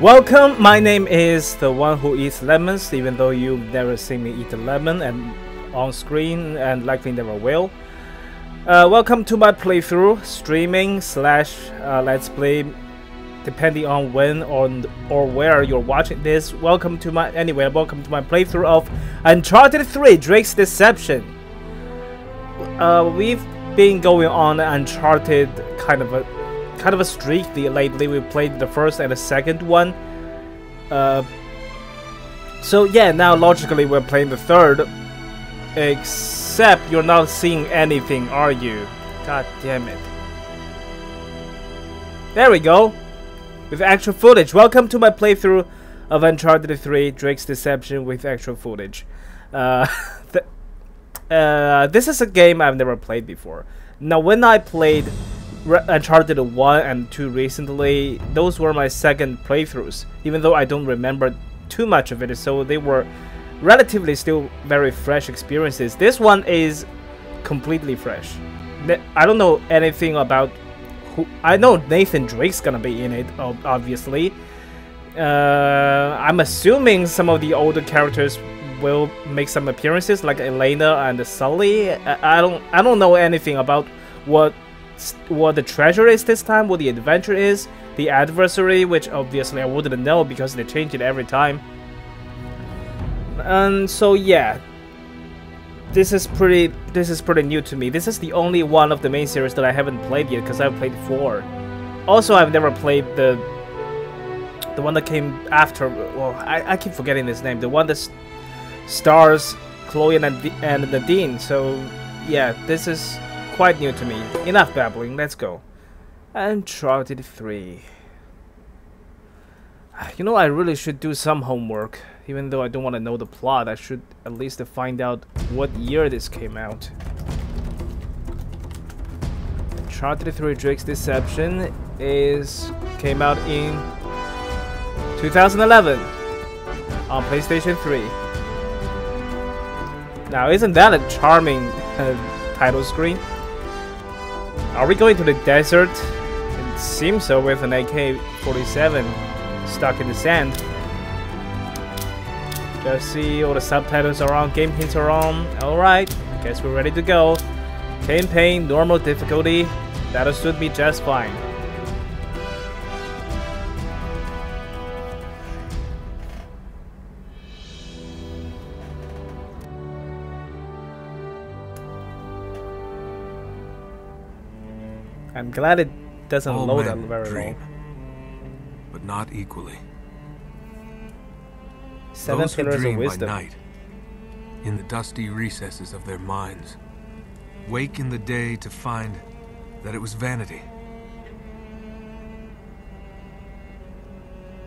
Welcome, my name is the one who eats lemons, even though you've never seen me eat a lemon and on screen and likely never will. Welcome to my playthrough, streaming slash let's play, depending on when or where you're watching this. Welcome to my playthrough of Uncharted 3: Drake's Deception. We've been going on an Uncharted kind of a streak lately. We played the first and the second one, so yeah, now logically we're playing the third, except you're not seeing anything, are you? God damn it. There we go, with actual footage. Welcome to my playthrough of Uncharted 3 Drake's Deception with actual footage. This is a game I've never played before. Now, when I played Uncharted 1 and 2 recently, those were my second playthroughs, even though I don't remember too much of it, so they were relatively still very fresh experiences. This one is completely fresh. I don't know anything about who. I know Nathan Drake's gonna be in it, obviously. I'm assuming some of the older characters will make some appearances, like Elena and Sully. I don't know anything about what the treasure is this time, what the adventure is, the adversary, which obviously I wouldn't know because they change it every time. And so yeah, this is pretty new to me. This is the only one of the main series that I haven't played yet, because I've played 4. Also, I've never played the one that came after. Well, I keep forgetting his name. The one that stars Chloe and Nadine. So yeah, this is quite new to me. Enough babbling, let's go. Uncharted 3. You know, I really should do some homework. Even though I don't want to know the plot, I should at least find out what year this came out. Uncharted 3 Drake's Deception came out in 2011 on PlayStation 3. Now, isn't that a charming title screen? Are we going to the desert? It seems so, with an AK-47 stuck in the sand. Just see, all the subtitles are on, game hints are on. Alright, guess we're ready to go. Campaign, normal difficulty, that'll suit me just fine. I'm glad it doesn't load up very long. But not equally. Those who dream by night, in the dusty recesses of their minds, wake in the day to find that it was vanity.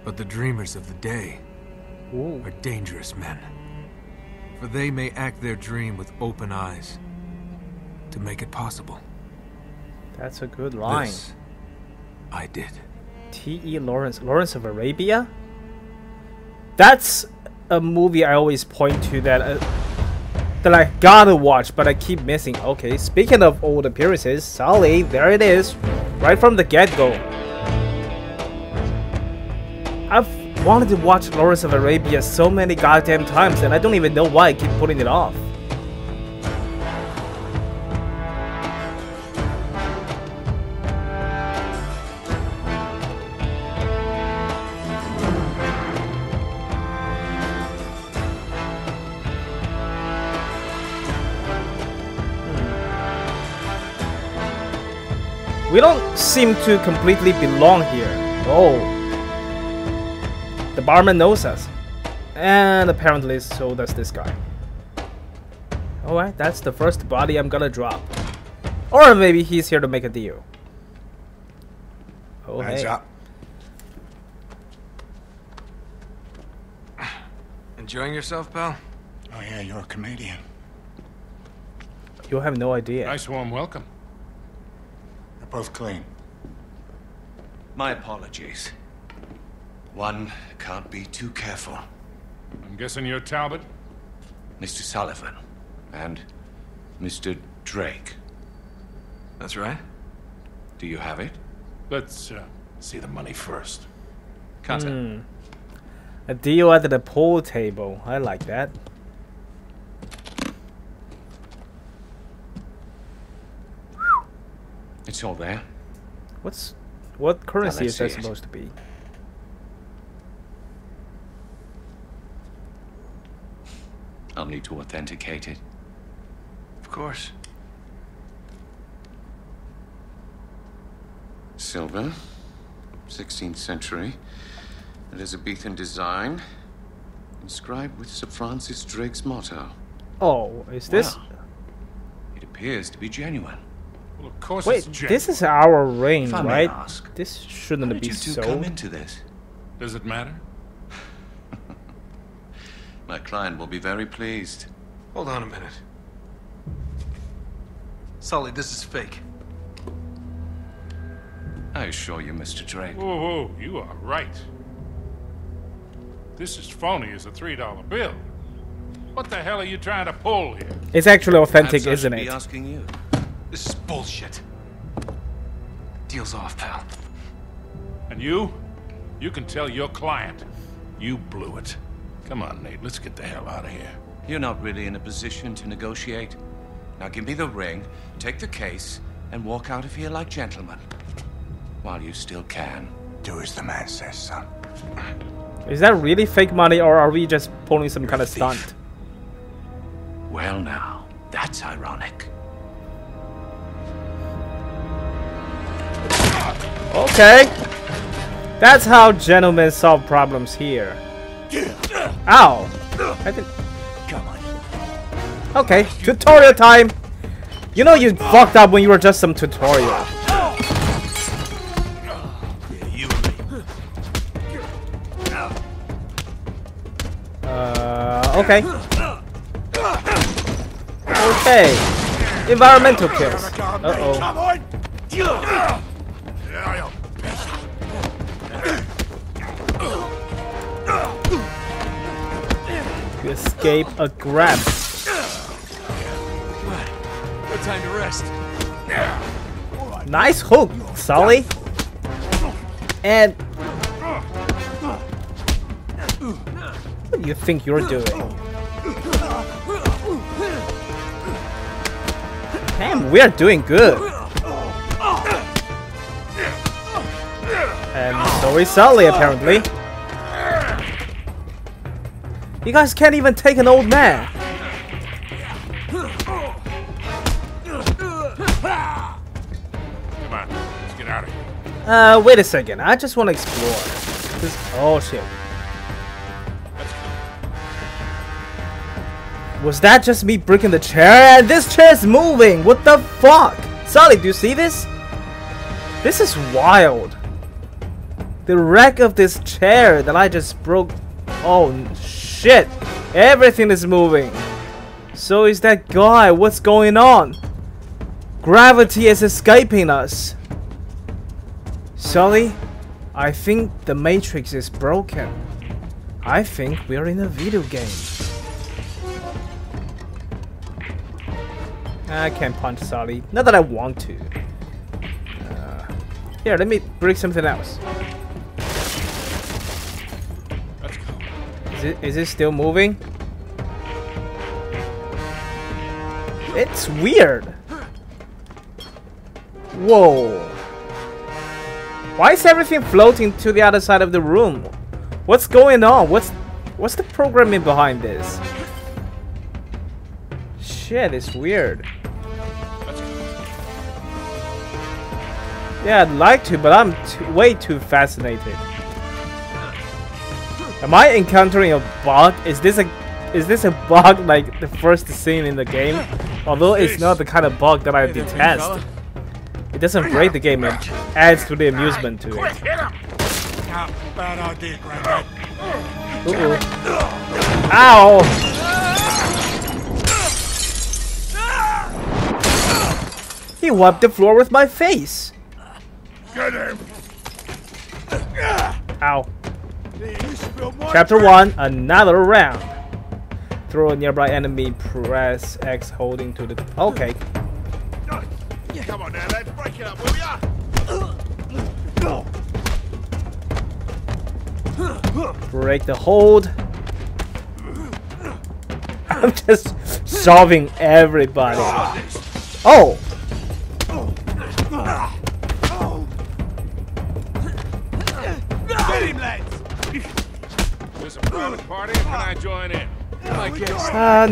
But the dreamers of the day are dangerous men, for they may act their dream with open eyes to make it possible. That's a good line. This I did. T.E. Lawrence. Lawrence of Arabia? That's a movie I always point to that I gotta watch, but I keep missing. Okay, speaking of old appearances, Sully, there it is, right from the get-go. I've wanted to watch Lawrence of Arabia so many goddamn times, and I don't even know why I keep putting it off. We don't seem to completely belong here. Oh. The barman knows us. And apparently so does this guy. Alright, that's the first body I'm gonna drop. Or maybe he's here to make a deal. Oh, hey. Job. Enjoying yourself, pal? Oh yeah, you're a comedian. You have no idea. Nice warm welcome. Both clean. My apologies. One can't be too careful. I'm guessing you're Talbot? Mr. Sullivan and Mr. Drake. That's right. Do you have it? Let's see the money first. content. A deal at the pool table. I like that. It's all there. What currency is that supposed to be? I'll need to authenticate it. Of course. Silver, 16th century, Elizabethan design, inscribed with Sir Francis Drake's motto. Oh, is this? Well, it appears to be genuine. Well, of course. Wait, it's this is our reign, right? Ask, this shouldn't be so. Come into this. Does it matter? My client will be very pleased. Hold on a minute, Sully. This is fake. I assure you, Mr. Drake. Whoa, whoa, you are right. This is phony as a $3 bill. What the hell are you trying to pull here? It's actually authentic, isn't it? Perhaps I should be asking you. This is bullshit. Deal's off, pal. And you? You can tell your client. You blew it. Come on, Nate, let's get the hell out of here. You're not really in a position to negotiate. Now give me the ring, take the case, and walk out of here like gentlemen. While you still can. Do as the man says, son. Is that really fake money, or are we just pulling some kind of stunt? Well now, that's ironic. Okay. That's how gentlemen solve problems here. Ow! I didn't... Come on. Okay, tutorial time! You know you fucked up when you were just some tutorial. Okay. Okay. Environmental kills. Uh-oh. Escape a grab. No time to rest. Nice hook, Sully. And what do you think you're doing? Damn, we are doing good. And so is Sully, apparently. You guys can't even take an old man. Come on, let's get out of here. Wait a second. I just want to explore. This, oh shit. Was that just me breaking the chair? And this chair's moving. What the fuck? Sully, do you see this? This is wild. The wreck of this chair that I just broke. Oh shit. Shit! Everything is moving. So is that guy. What's going on? Gravity is escaping us. Sully, I think the Matrix is broken. I think we're in a video game. I can't punch Sully. Not that I want to. Here, let me break something else. Is it still moving? It's weird. Whoa. Why is everything floating to the other side of the room? What's going on? What's the programming behind this? Shit, it's weird. Yeah, I'd like to, but I'm way too fascinated. Am I encountering a bug? Is this a bug like the first scene in the game? Although it's not the kind of bug that I detest. It doesn't break the game, it adds to the amusement to it. Uh-oh. Ow! He wiped the floor with my face! Ow. Chapter 1, another round. Throw a nearby enemy, press X holding to the... Okay. Come on now, let's break it up, will ya? Break the hold. I'm just solving everybody. Oh! There's a private party. Can I join in?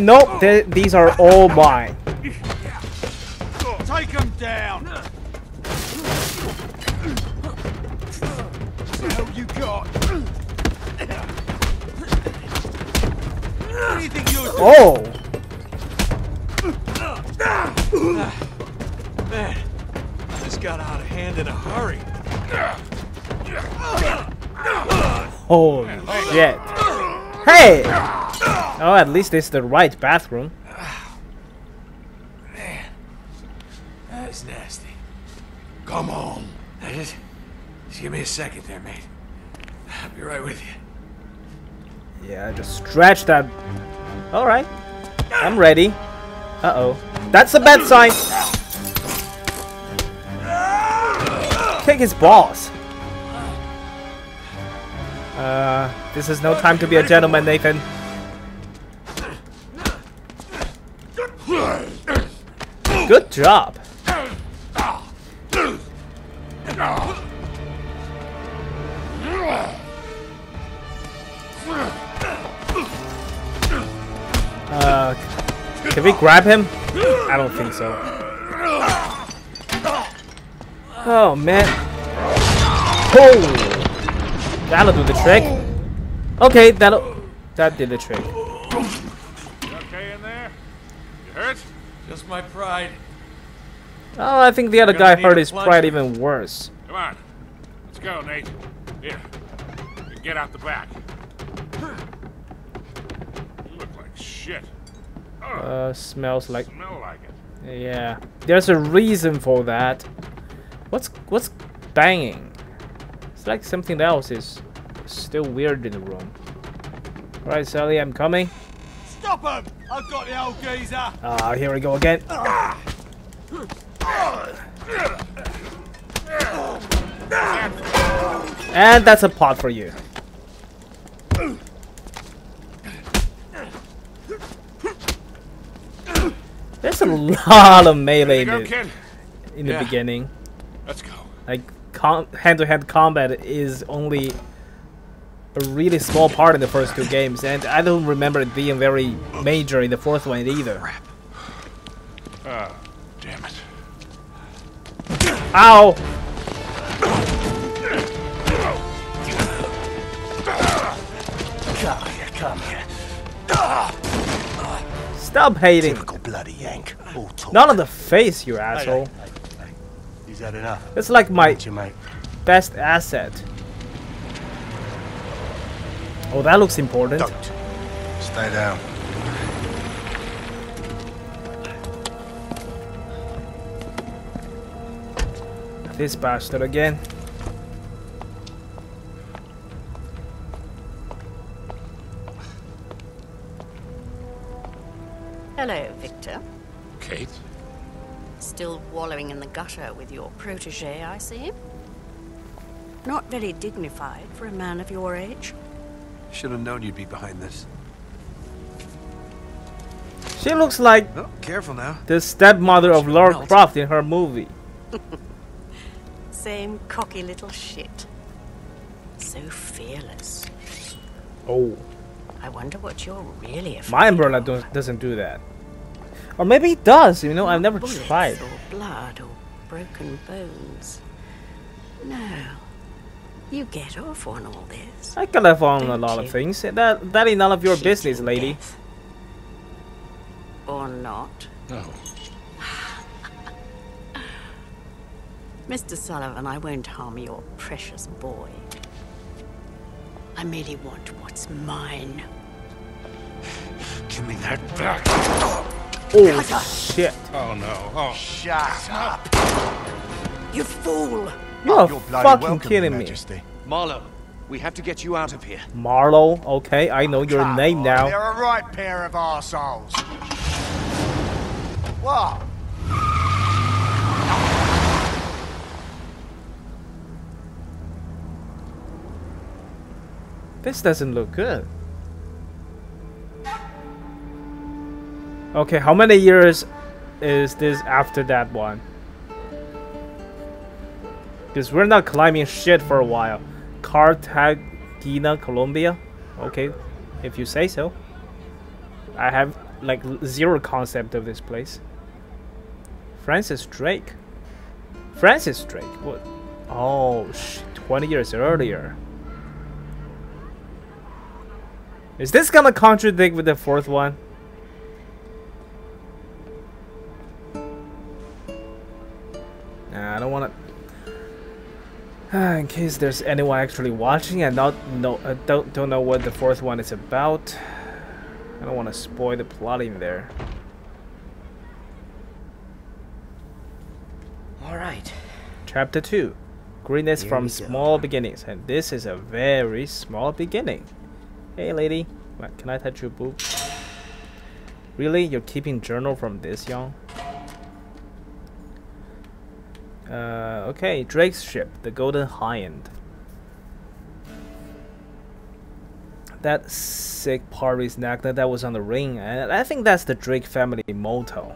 Nope. These are all mine. Take them down. What you got? What do you think you're doing? Oh! Man, I just got out of hand in a hurry. Holy shit. Hey! Oh, at least it's the right bathroom. Man, that is nasty. Come on. That is... Just give me a second there, mate. I'll be right with you. Yeah, just stretch that. Alright. I'm ready. Uh-oh. That's a bad sign! Kick his balls! This is no time to be a gentleman, Nathan. Good job. Can we grab him? I don't think so. Oh, man. Oh! That'll do the trick. Okay, that did the trick. You okay in there? You hurt? Just my pride. Oh, I think the other guy hurt his pride even worse. Come on, let's go, Nate. Here, you get out the back. You look like shit. Smells like. Smell like it. Yeah, there's a reason for that. What's banging? It's like something else is still weird in the room. Alright, Sully, I'm coming. Stop him! I've got the old geezer! Ah, here we go again. And that's a pot for you. There's a lot of melee in the beginning. Let's go. Like, hand-to-hand combat is only a really small part in the first two games, and I don't remember it being very major in the fourth one either. Ah, damn it! Ow! Come here, come here! Stop hating! Typical bloody Yank! Not on the face, you asshole! Is that enough? It's like my best asset. Oh, that looks important. Don't. Stay down. This bastard again. Hello, Victor. Kate? Still wallowing in the gutter with your protege, I see. Not very dignified for a man of your age. Should have known you'd be behind this. She looks like careful now. The stepmother of Lara Croft in her movie. Same cocky little shit. So fearless. Oh. I wonder what you're really afraid of. My umbrella doesn't do that. Or maybe it does, you know, I've never tried. Or blood or broken bones. No. You get off on all this. I get off on a lot of things. That is none of your business, lady. Death. Or not. No. Mr. Sullivan, I won't harm your precious boy. I merely want what's mine. Give me that back. Oh shit! Oh no! Oh, shut up! You fool! You're fucking kidding me, Marlowe. We have to get you out of here. Marlowe. Okay, I know your name now. You're a right pair of arseholes. What? This doesn't look good. Okay, how many years is this after that one? Because we're not climbing shit for a while. Cartagena, Colombia? Okay, if you say so. I have like zero concept of this place. Francis Drake? Francis Drake? What? Oh, 20 years earlier. Is this gonna contradict with the fourth one? Nah, I don't wanna... in case there's anyone actually watching and don't know what the fourth one is about. I don't wanna spoil the plotting there. Alright. Chapter 2. Greatness from small beginnings. And this is a very small beginning. Hey lady, what, can I touch your boob? Really? You're keeping journal from this young? Okay, Drake's ship, the Golden Hind. That Sic parvis magna that was on the ring, and I think that's the Drake family motto.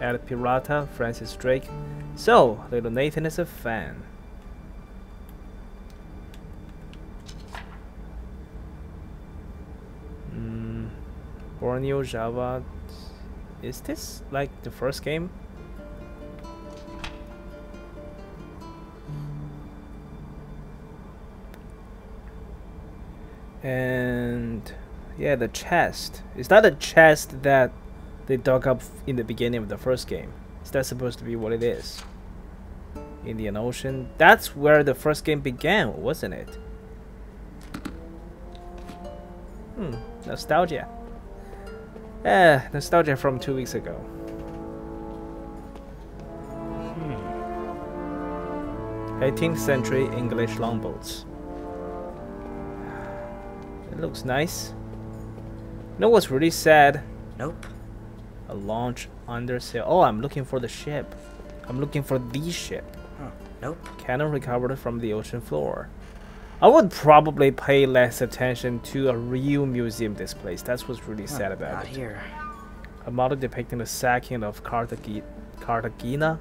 El Pirata, Francis Drake. So, little Nathan is a fan. Borneo, Java. Is this like the first game? And yeah, the chest. Is that a chest that they dug up in the beginning of the first game? Is that supposed to be what it is? Indian Ocean. That's where the first game began, wasn't it? Nostalgia. Nostalgia from 2 weeks ago. Hmm. 18th century English longboats. It looks nice. You know what's really sad? Nope. A launch under sail. Oh, I'm looking for the ship. I'm looking for the ship. Huh. Nope. Cannon recovered from the ocean floor. I would probably pay less attention to a real museum displays. That's what's really sad about it. Here. A model depicting the sacking of Cartagena.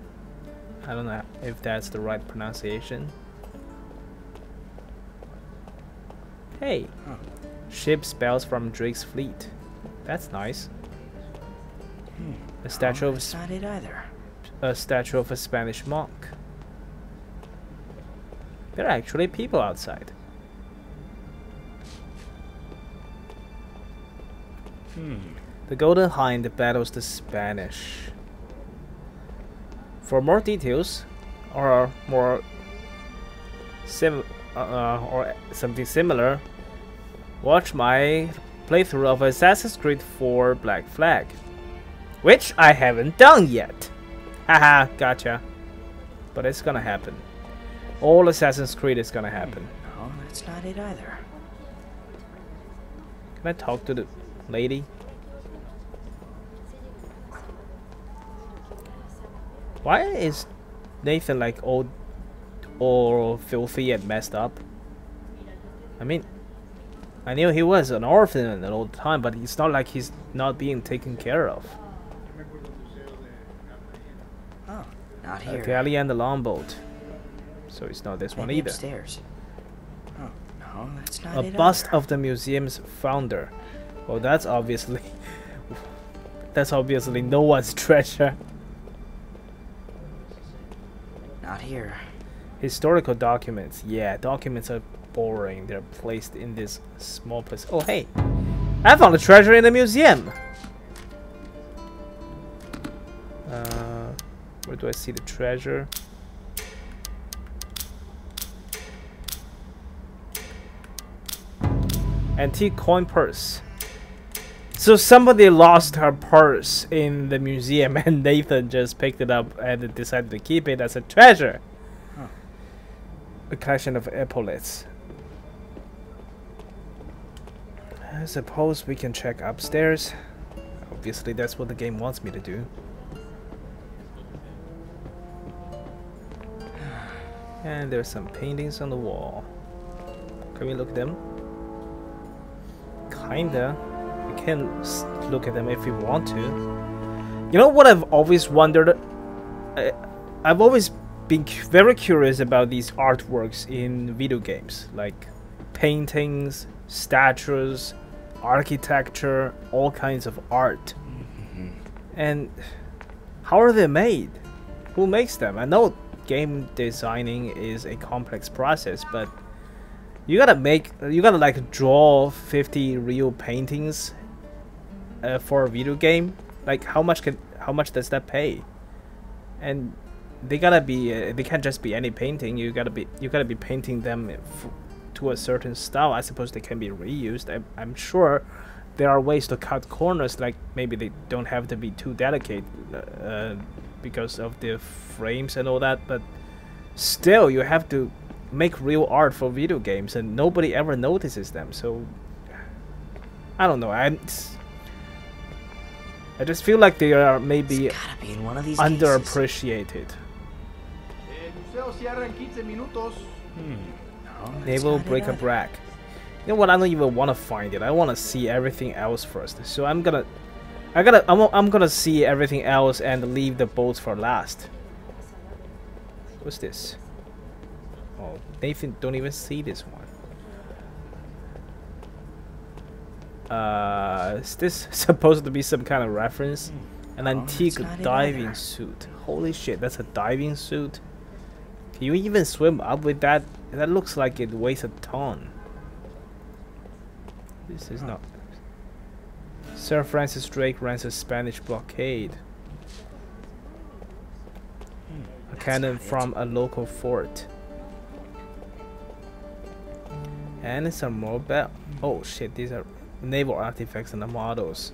I don't know if that's the right pronunciation. Hey, ship spells from Drake's fleet. That's nice. A statue of a Spanish monk. There are actually people outside. The Golden Hind battles the Spanish. For more details, or more something similar, watch my playthrough of Assassin's Creed 4 Black Flag, which I haven't done yet. Haha, gotcha. But it's gonna happen. All Assassin's Creed is gonna happen. No, that's not it either. Can I talk to the lady? Why is Nathan like all filthy and messed up? I mean, I knew he was an orphan at all the time, but it's not like he's not being taken care of. Oh, not here. A galley and the longboat. So it's not this one either. Upstairs. Oh, no, that's not it. A bust of the museum's founder. Well, that's obviously no one's treasure. Not here. Historical documents. Yeah, documents are boring. They're placed in this small place. Oh, hey, I found a treasure in the museum. Where do I see the treasure? Antique coin purse. So somebody lost her purse in the museum and Nathan just picked it up and decided to keep it as a treasure. Huh. A collection of epaulets. I suppose we can check upstairs. Obviously that's what the game wants me to do. And there's some paintings on the wall. Can we look at them? Kinda. We can look at them if we want to. You know what I've always wondered? I've always been very curious about these artworks in video games, like paintings, statues, architecture, all kinds of art. And how are they made? Who makes them? I know game designing is a complex process, but you gotta like draw 50 real paintings for a video game. Like how much does that pay? And they gotta be they can't just be any painting. You gotta be painting them to a certain style. I suppose they can be reused. I'm sure there are ways to cut corners, like maybe they don't have to be too delicate because of the frames and all that, but still you have to make real art for video games and nobody ever notices them. So I don't know, I just feel like they are maybe underappreciated. Naval break a brack. You know what? I don't even want to find it. I want to see everything else first. So I'm gonna see everything else and leave the boats for last. What's this? Oh, Nathan, don't even see this one. Is this supposed to be some kind of reference? An antique diving suit. Holy shit, that's a diving suit. Can you even swim up with that? That looks like it weighs a ton. This is not. Sir Francis Drake runs a Spanish blockade. A cannon from a local fort. And some more bell. Oh shit, these are naval artifacts and the models.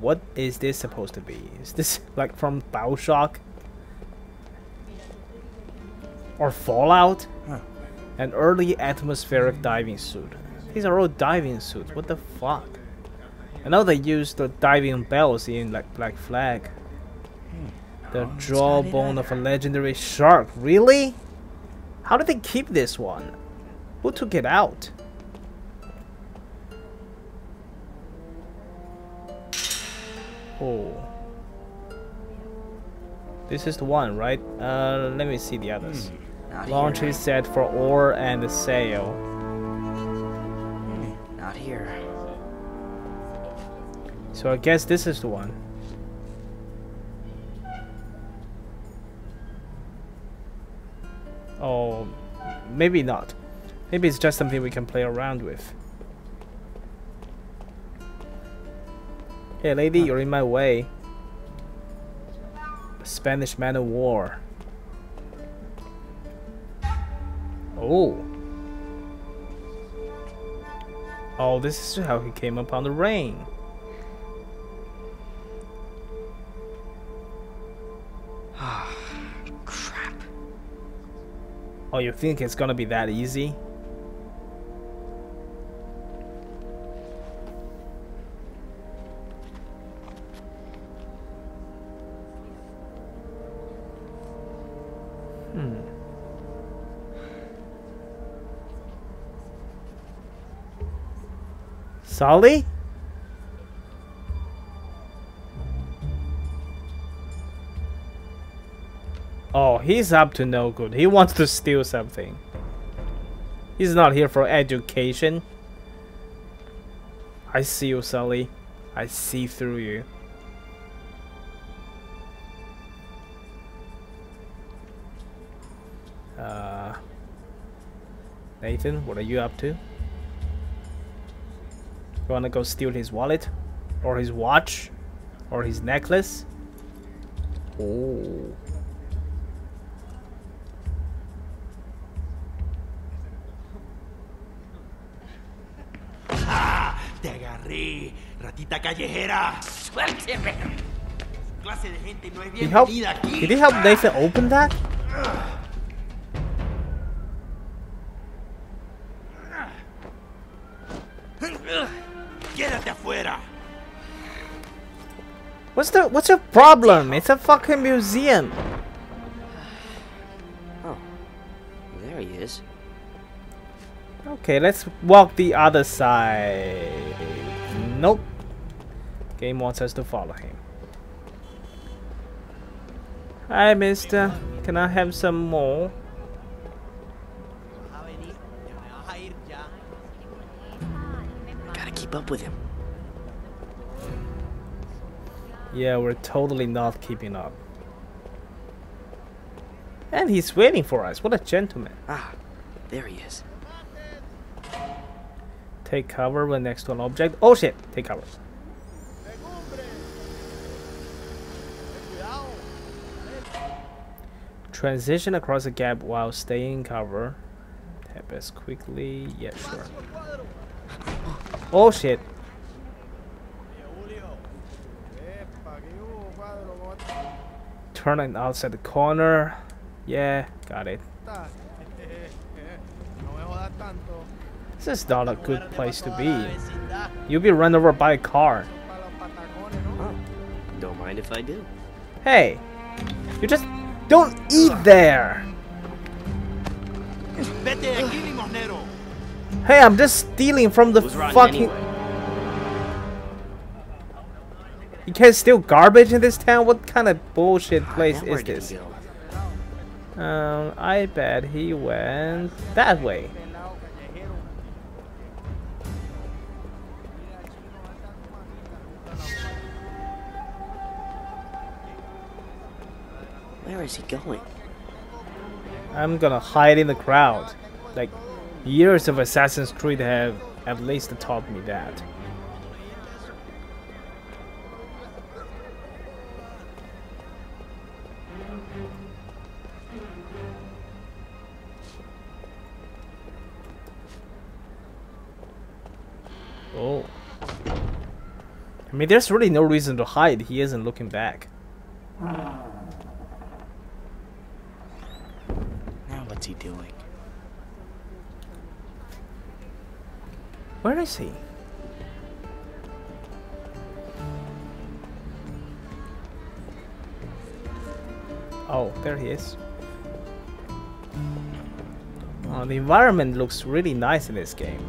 What is this supposed to be? Is this like from Bioshock? Or Fallout? Huh. An early atmospheric diving suit. These are all diving suits. What the fuck? I know they used the diving bells in like Black Flag. The jawbone of a legendary shark. Really? How did they keep this one? Who took it out? Oh. This is the one, right? Let me see the others. Launch is set for oar and sail. Not here. So I guess this is the one. Oh, maybe not. Maybe it's just something we can play around with. Hey lady, you're in my way. Spanish man of war. Oh. Oh, this is how he came upon the rain. Ah, crap. Oh, you think it's gonna be that easy? Sully? Oh, he's up to no good. He wants to steal something. He's not here for education. I see you, Sully. I see through you. Nathan, what are you up to? You wanna go steal his wallet? Or his watch? Or his necklace? Oh. Ah, te agarré, ratita callejera. Did he help Nathan open that? What's your problem? It's a fucking museum. Oh, there he Okay, let's walk the other side. Nope. Game wants us to follow him. Hi, mister. Can I have some more? Gotta keep up with him. Yeah, we're totally not keeping up. And he's waiting for us. What a gentleman. Ah, there he is. Take cover when next to an object. Oh shit, take cover. Transition across a gap while staying in cover. Tap as quickly. Yeah, sure. Oh shit. Turn it outside the corner. Yeah, got it. This is not a good place to be. You'll be run over by a car. Huh. Don't mind if I do. Hey, you just... Don't eat there! Hey, I'm just stealing from the fucking... Anyway. You can't steal garbage in this town? What kind of bullshit place is this? I bet he went that way. Where is he going? I'm gonna hide in the crowd. Like, years of Assassin's Creed have at least taught me that. Oh. I mean, there's really no reason to hide. He isn't looking back. What's he doing? Where is he? Oh, there he is. Oh, the environment looks really nice in this game.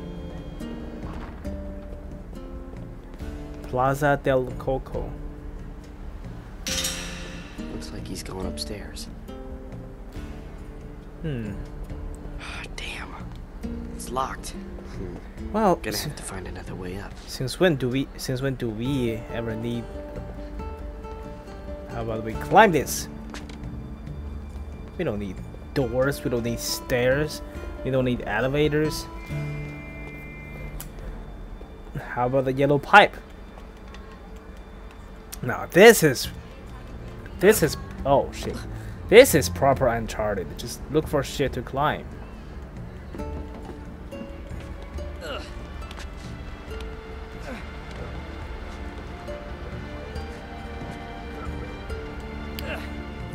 Plaza del Coco. Looks like he's going upstairs. Hmm. Oh, damn. It's locked. Well, gonna have to find another way up. Since when do we ever need? How about we climb this? We don't need doors, we don't need stairs, we don't need elevators. How about the yellow pipe? Now this is oh shit. This is proper Uncharted. Just look for shit to climb.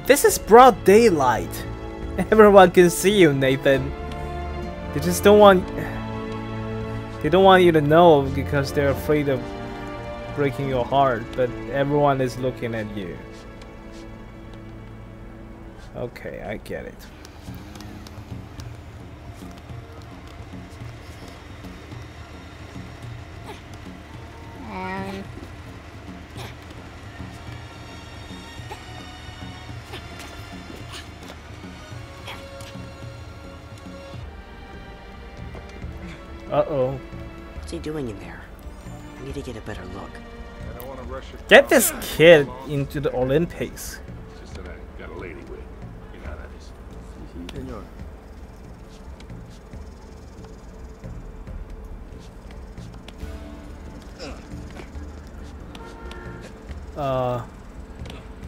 This is broad daylight. Everyone can see you, Nathan. They just don't want... They don't want you to know because they're afraid of breaking your heart. But everyone is looking at you. Okay, I get it. Uh-oh. What's he doing in there? I need to get a better look. I don't want to rush it. Get this kid into the Olympics.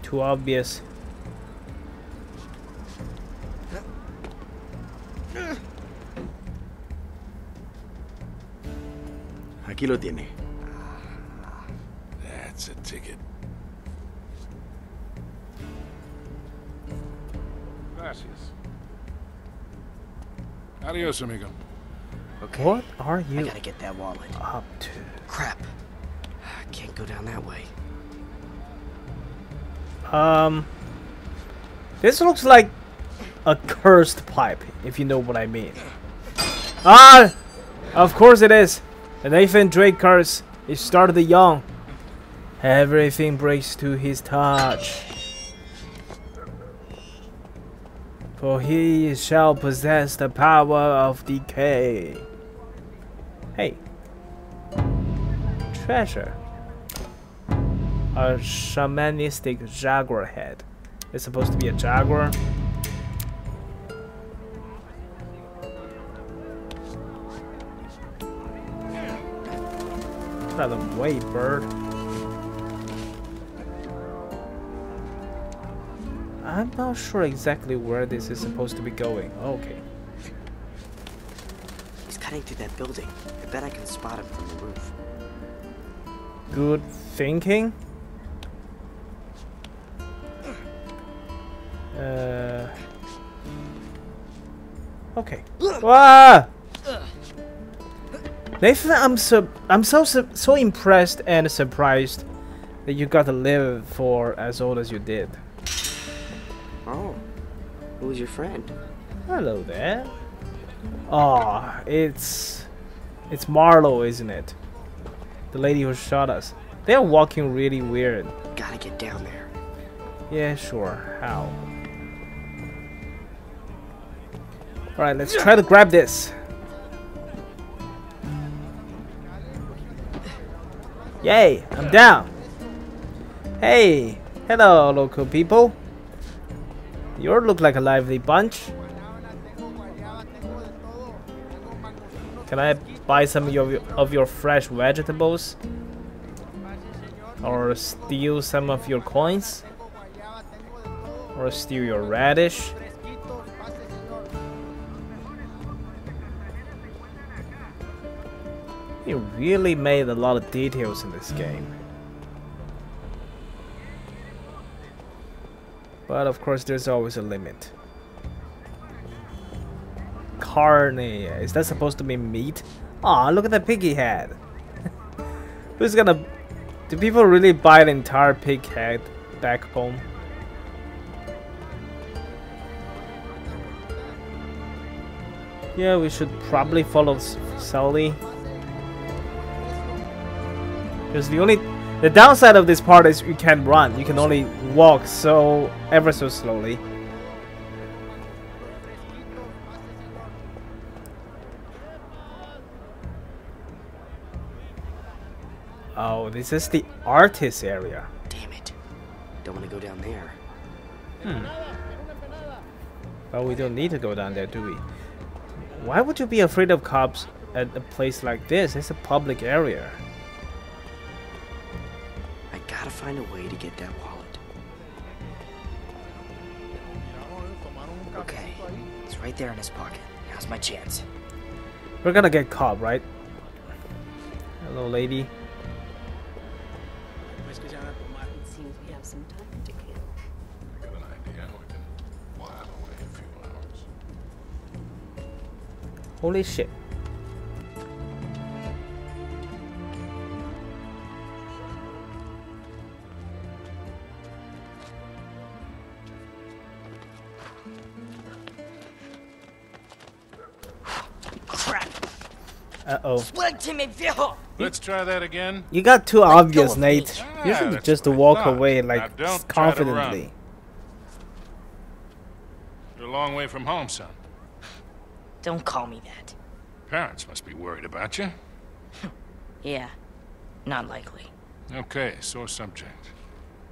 Too obvious. Aquí lo tiene. That's a ticket. Gracias. Adios, amigo. Okay. What are you? I gotta get that wallet. Up to crap. I can't go down that way. This looks like a cursed pipe, if you know what I mean. Ah! Of course it is. The Nathan Drake curse is started young. Everything breaks to his touch. For he shall possess the power of decay. Hey. Treasure. A shamanistic jaguar head. It's supposed to be a jaguar. Out of the way, bird. I'm not sure exactly where this is supposed to be going. Okay. He's cutting through that building. I bet I can spot him from the roof. Good thinking. Okay. Whoa! Nathan, I'm so impressed and surprised that you got to live for as old as you did. Oh, who's your friend? Hello there. Ah, oh, it's Marlowe, isn't it? The lady who shot us. They're walking really weird. Gotta get down there. Yeah, sure. How? All right, let's try to grab this. Yay, I'm down. Hey, hello local people. You look like a lively bunch. Can I buy some of your fresh vegetables? Or steal some of your coins? Or steal your radish? You really made a lot of details in this game. But of course there's always a limit. Carne, is that supposed to be meat? Aw, look at that piggy head. Who's gonna... Do people really buy an entire pig head back home? Yeah, we should probably follow Sully. Because the downside of this part is you can't run. You can only walk ever so slowly. Oh, this is the artist area. Damn it! Don't want to go down there. Well, we don't need to go down there, do we? Why would you be afraid of cops at a place like this? It's a public area. Gotta find a way to get that wallet. Okay, it's right there in his pocket. Now's my chance. We're gonna get caught, right? Hello, lady. It seems we have some time to kill. I got an idea. We can while away a few hours. Holy shit. Uh-oh. Let's try that again. You got too obvious, Nate. You should just walk away, like, confidently. You're a long way from home, son. Don't call me that. Parents must be worried about you. Yeah, not likely. Okay, sore subject.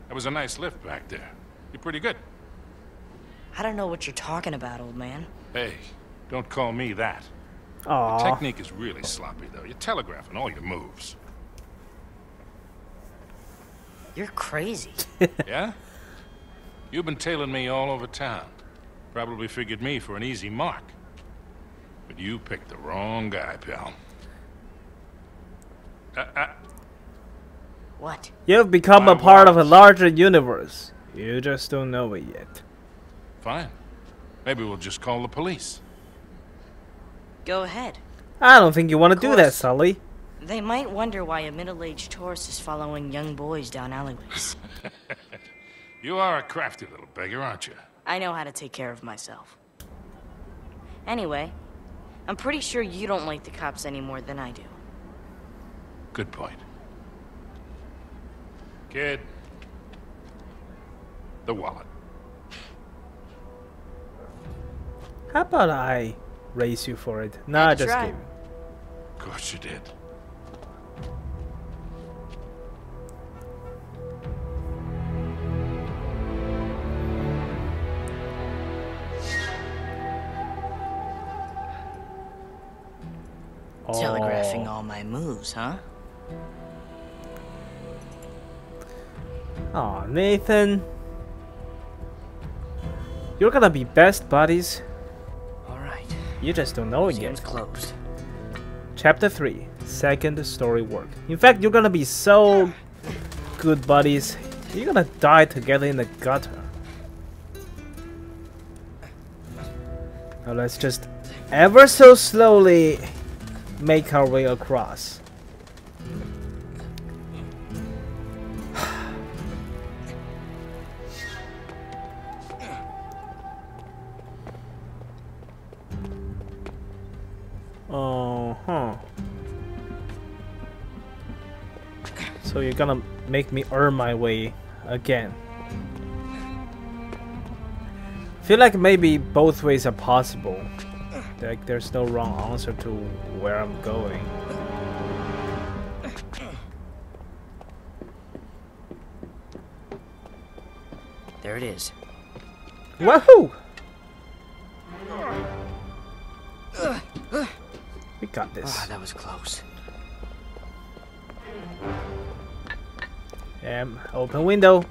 That was a nice lift back there. You're pretty good. I don't know what you're talking about, old man. Hey, don't call me that. Aww. The technique is really sloppy, though. You're telegraphing all your moves. You're crazy. Yeah? You've been tailing me all over town. Probably figured me for an easy mark. But you picked the wrong guy, pal. What? You've become a part of a larger universe. You just don't know it yet. Fine. Maybe we'll just call the police. Go ahead. I don't think you want to do that, Sully. They might wonder why a middle-aged tourist is following young boys down alleyways. You are a crafty little beggar, aren't you? I know how to take care of myself. Anyway, I'm pretty sure you don't like the cops any more than I do. Good point. Kid. The wallet. How about I raise you for it? No, I just kidding. Of course you did. Oh. Telegraphing all my moves, huh? Oh, Nathan. You're gonna be best buddies. Alright. You just don't know it yet. Seems closed. Chapter 3, second story work. In fact, you're gonna be so good buddies. You're gonna die together in the gutter. Now let's just ever so slowly make our way across. So you're gonna make me earn my way again. Feel like maybe both ways are possible. Like there's no wrong answer to where I'm going. There it is. Woohoo! We got this. Ah, that was close. Open window.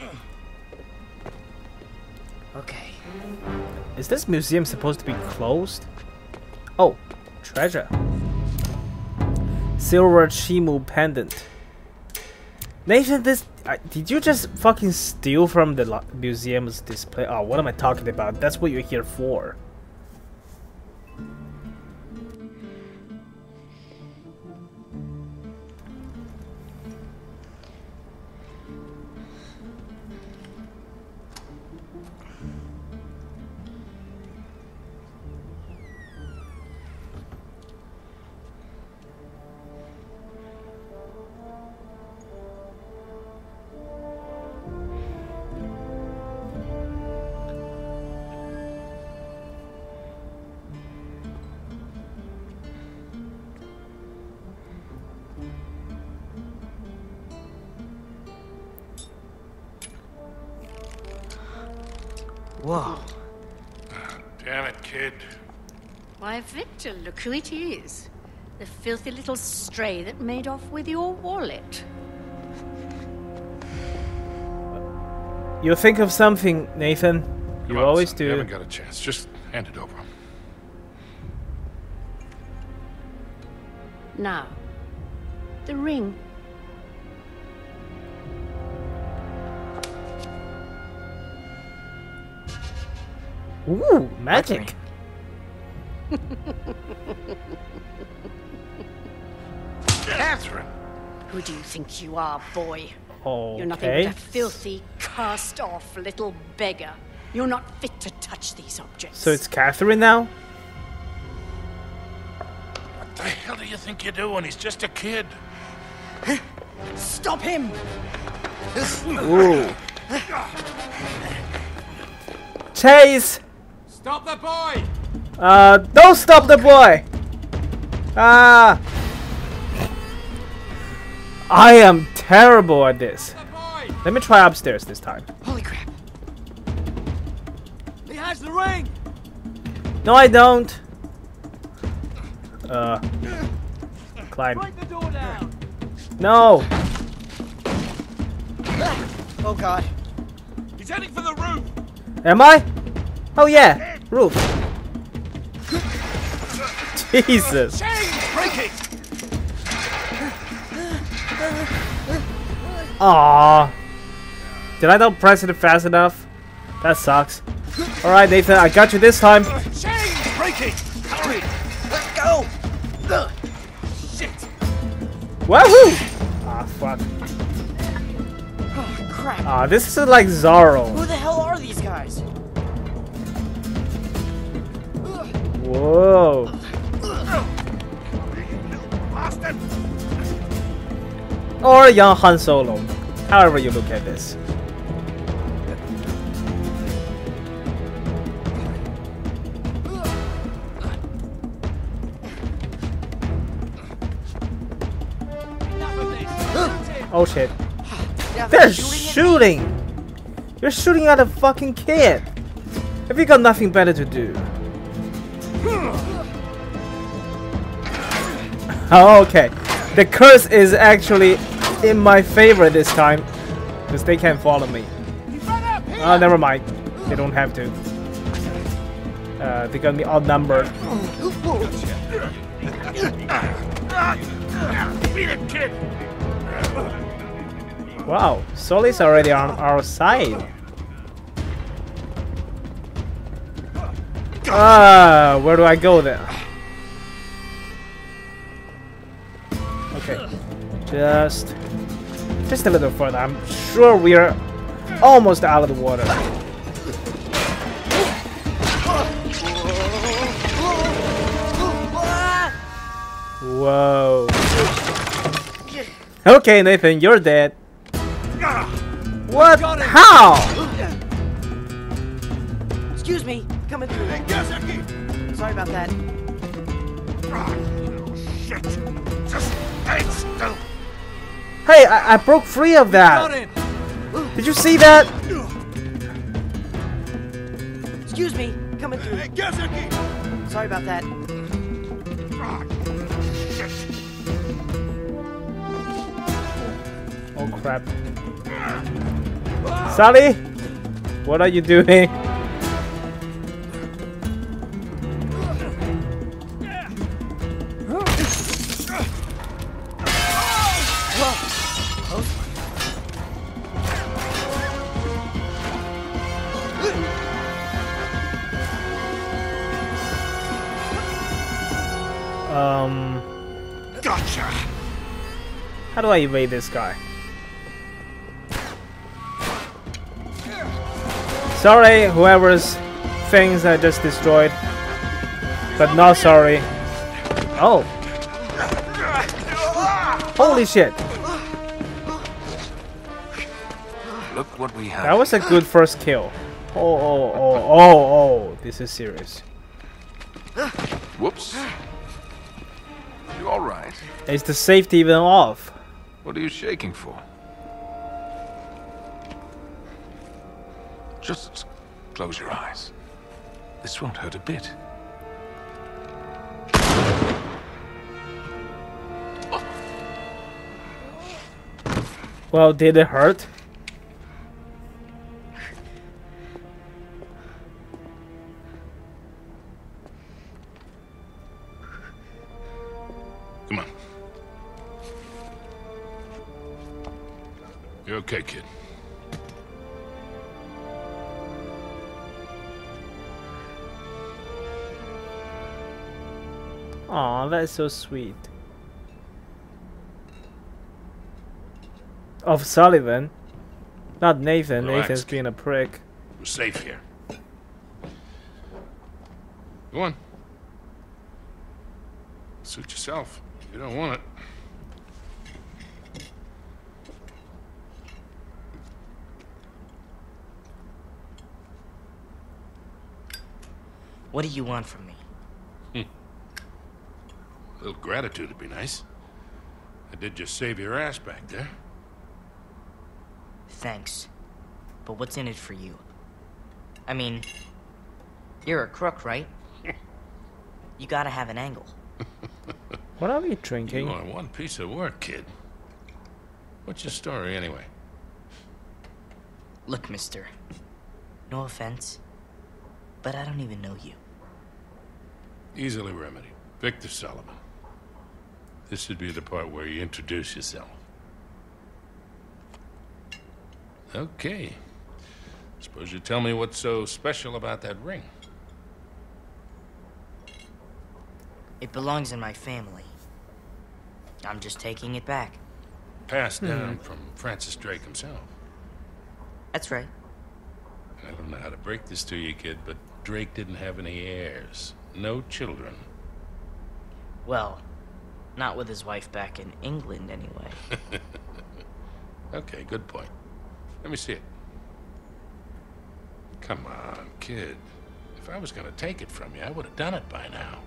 Okay. Is this museum supposed to be closed? Oh, treasure. Silver Chimu pendant. Nathan, this did you just fucking steal from the museum's display? Oh, what am I talking about? That's what you're here for. Whoa. Damn it, kid. Why, Victor, look who it is. The filthy little stray that made off with your wallet. You'll think of something, Nathan. You always do. You haven't got a chance. Just hand it over. Now, the ring. Ooh, magic! Catherine! Who do you think you are, boy? Okay. You're nothing but a filthy, cast-off little beggar. You're not fit to touch these objects. So it's Catherine now? What the hell do you think you're doing? He's just a kid. Stop him! Ooh. Chase! Stop the boy! Don't stop the boy! I am terrible at this. Let me try upstairs this time. Holy crap! He has the ring! No, I don't. Climb. Break the door down. No! Oh god. He's heading for the roof! Am I? Oh yeah, roof. Jesus. Aww. Did I not press it fast enough? That sucks. All right, Nathan, I got you this time. Hurry, let go. Shit. Woohoo! Ah, fuck. Oh crap. Ah, this is like Zoro. Who the hell are these guys? Whoa. bastard! Or young Han Solo, however you look at this. Oh shit. They're shooting! You're shooting at a fucking kid! Have you got nothing better to do? Oh, okay. The curse is actually in my favor this time. Because they can't follow me. Oh, never mind. They don't have to. They got me outnumbered. Beat him, kid! Wow, Sully's already on our side. Ah, where do I go then? Okay, just a little further. I'm sure we're almost out of the water. Whoa. Okay, Nathan, you're dead. What? How? Excuse me, coming through. Sorry about that. Oh, shit. Just stay still. Hey, I broke free of that. Did you see that? Excuse me, coming through. Sorry about that. Oh crap. Sully, what are you doing? Gotcha. How do I evade this guy? Sorry, whoever's things I just destroyed, but not sorry. Oh. Holy shit. Look what we have. That was a good first kill. Oh, this is serious. Whoops. You alright? Is the safety even off? What are you shaking for? Just close your eyes. This won't hurt a bit. Well, did it hurt? Come on. You're okay, kid. Aw, that's so sweet. Of Sullivan, not Nathan. Relax. Nathan's being a prick. We're safe here. Go on. Suit yourself. You don't want it. What do you want from me? A little gratitude would be nice. I did just save your ass back there. Thanks. But what's in it for you? I mean, you're a crook, right? You gotta have an angle. What are we drinking? You are one piece of work, kid. What's your story, anyway? Look, mister. No offense, but I don't even know you. Easily remedied. Victor Sullivan. This should be the part where you introduce yourself. Okay. Suppose you tell me what's so special about that ring. It belongs in my family. I'm just taking it back. Passed down from Francis Drake himself. That's right. I don't know how to break this to you, kid, but Drake didn't have any heirs. No children. Well, Not with his wife back in England, anyway. Okay, good point. Let me see it. Come on, kid. If I was gonna take it from you, I would have done it by now.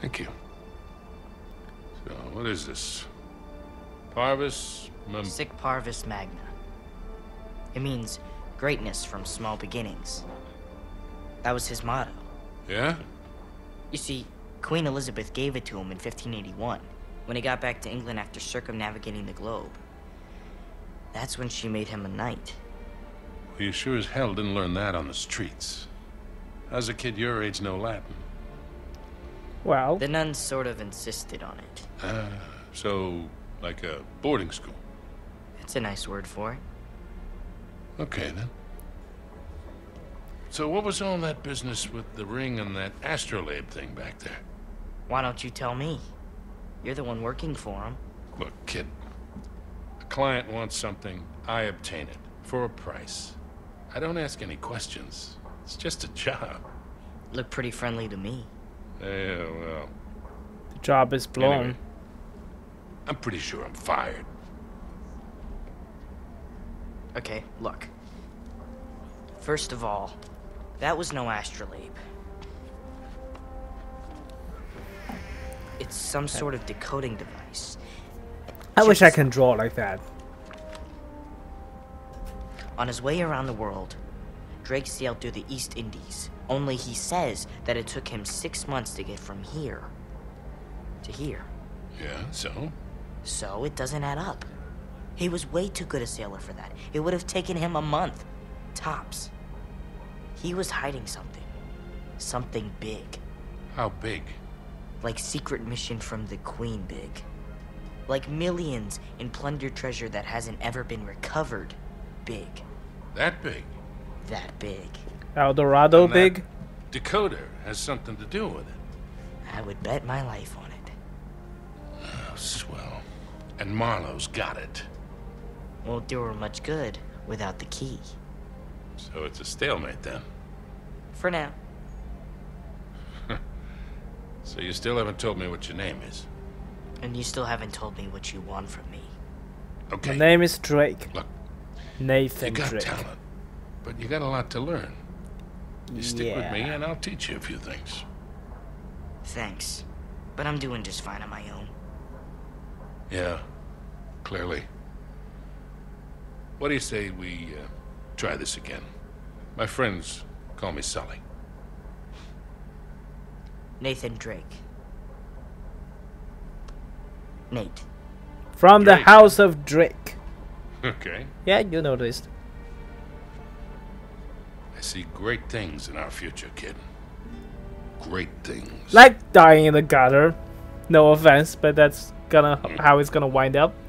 Thank you. So, what is this? Parvis... Sic parvis magna. It means greatness from small beginnings. That was his motto. Yeah? You see, Queen Elizabeth gave it to him in 1581, when he got back to England after circumnavigating the globe. That's when she made him a knight. Well, you sure as hell didn't learn that on the streets. How's a kid your age know Latin? Well... The nuns sort of insisted on it. So, like a boarding school? That's a nice word for it. Okay, then. So what was all that business with the ring and that astrolabe thing back there? Why don't you tell me? You're the one working for him. Look, kid. A client wants something, I obtain it. For a price. I don't ask any questions. It's just a job. Looked pretty friendly to me. Yeah, well... The job is blown. Anyway, I'm pretty sure I'm fired. Okay, look. First of all, that was no astrolabe. It's some sort of decoding device. I wish I could draw like that. On his way around the world, Drake sailed through the East Indies. Only he says that it took him 6 months to get from here to here. Yeah, so? So it doesn't add up. He was way too good a sailor for that. It would have taken him a month. Tops. He was hiding something. Something big. How big? Like secret mission from the Queen big. Like millions in plundered treasure that hasn't ever been recovered big. That big? That big. Eldorado big? Decoder has something to do with it. I would bet my life on it. Oh, swell. And Marlowe's got it. Won't do her much good without the key. So it's a stalemate, then? For now. So you still haven't told me what your name is? And you still haven't told me what you want from me. Okay. My name is Drake. Look, Nathan Drake. You got talent, but you got a lot to learn. You stick with me, and I'll teach you a few things. Thanks. But I'm doing just fine on my own. Yeah, clearly. What do you say we try this again? My friends call me Sully. Nathan Drake. Nate. From Drake. The house of Drake. Okay. Yeah, you noticed. I see great things in our future, kid. Great things. Like dying in the gutter. No offense, but that's gonna how it's gonna wind up.